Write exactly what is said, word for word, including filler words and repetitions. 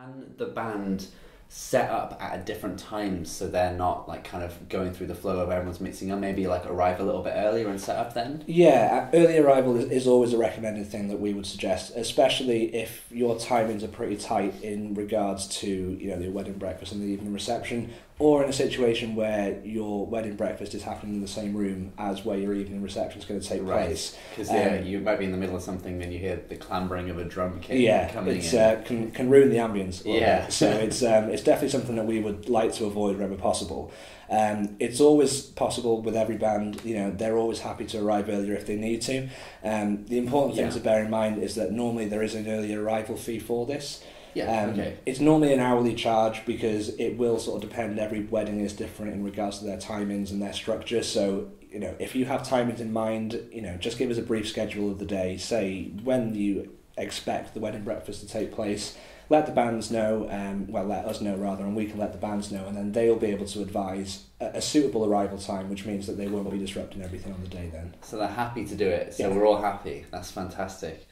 Can the band set up at a different time so they're not like kind of going through the flow of everyone's mixing up? Maybe like arrive a little bit earlier and set up then? Yeah, early arrival is, is always a recommended thing that we would suggest, especially if your timings are pretty tight in regards to, you know, the wedding breakfast and the evening reception, or in a situation where your wedding breakfast is happening in the same room as where your evening reception is going to take right. place. Because um, yeah, you might be in the middle of something and you hear the clambering of a drum kit yeah, coming it's, in. Yeah, uh, can, can ruin the ambience. Yeah. Bit. So it's, um, it's It's definitely something that we would like to avoid wherever possible. Um, it's always possible with every band, you know, they're always happy to arrive earlier if they need to. Um, the important thing yeah. to bear in mind is that normally there is an early arrival fee for this. Yeah, um, okay. It's normally an hourly charge because it will sort of depend, every wedding is different in regards to their timings and their structure. So, you know, if you have timings in mind, you know, just give us a brief schedule of the day, say when you expect the wedding breakfast to take place. Let the bands know, um, well, let us know rather, and we can let the bands know, and then they'll be able to advise a, a suitable arrival time, which means that they won't be disrupting everything on the day then. So they're happy to do it, so yeah. we're all happy. That's fantastic.